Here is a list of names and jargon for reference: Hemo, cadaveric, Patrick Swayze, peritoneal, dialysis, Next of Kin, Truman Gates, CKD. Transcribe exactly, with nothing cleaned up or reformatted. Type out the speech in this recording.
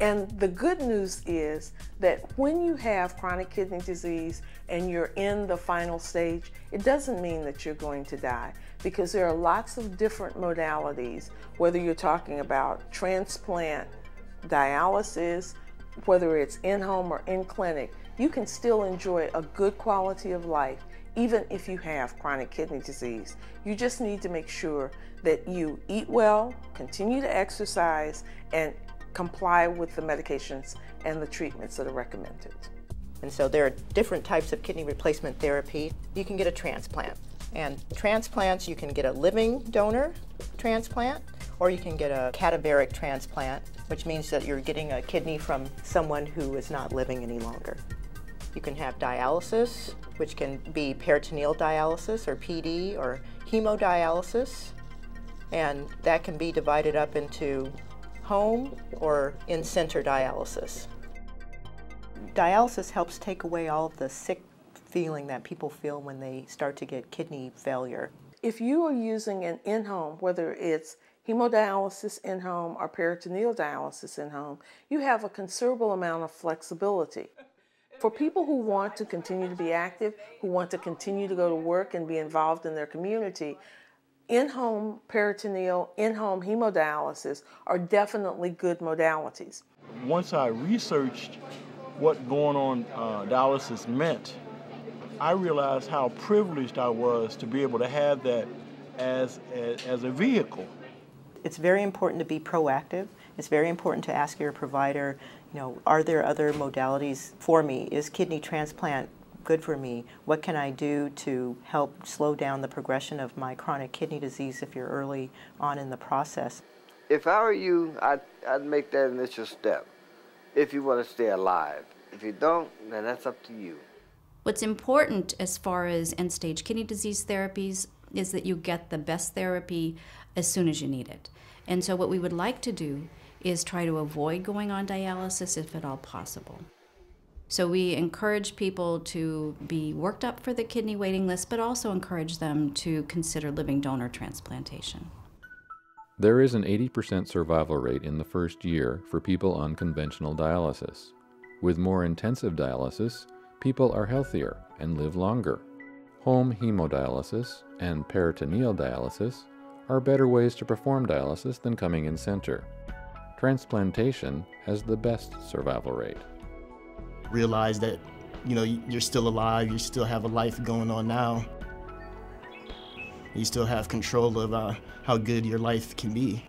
And the good news is that when you have chronic kidney disease and you're in the final stage, it doesn't mean that you're going to die, because there are lots of different modalities, whether you're talking about transplant, dialysis, whether it's in-home or in-clinic, you can still enjoy a good quality of life even if you have chronic kidney disease. You just need to make sure that you eat well, continue to exercise, and comply with the medications and the treatments that are recommended. And so there are different types of kidney replacement therapy. You can get a transplant. And transplants, you can get a living donor transplant, or you can get a cadaveric transplant, which means that you're getting a kidney from someone who is not living any longer. You can have dialysis, which can be peritoneal dialysis, or P D, or hemodialysis. And that can be divided up into home or in-center dialysis. Dialysis helps take away all of the sick feeling that people feel when they start to get kidney failure. If you are using an in-home, whether it's hemodialysis in-home or peritoneal dialysis in-home, you have a considerable amount of flexibility. For people who want to continue to be active, who want to continue to go to work and be involved in their community, in-home peritoneal, in-home hemodialysis are definitely good modalities. Once I researched what going on uh, dialysis meant, I realized how privileged I was to be able to have that as, as, as a vehicle. It's very important to be proactive. It's very important to ask your provider, you know, are there other modalities for me? Is kidney transplant good for me? What can I do to help slow down the progression of my chronic kidney disease if you're early on in the process? If I were you, I'd, I'd make that initial step if you want to stay alive. If you don't, then that's up to you. What's important as far as end-stage kidney disease therapies is that you get the best therapy as soon as you need it. And so what we would like to do is try to avoid going on dialysis if at all possible. So we encourage people to be worked up for the kidney waiting list, but also encourage them to consider living donor transplantation. There is an eighty percent survival rate in the first year for people on conventional dialysis. With more intensive dialysis, people are healthier and live longer. Home hemodialysis and peritoneal dialysis are better ways to perform dialysis than coming in center. Transplantation has the best survival rate. Realize that, you know, you're still alive, you still have a life going on now. You still have control of uh, how good your life can be.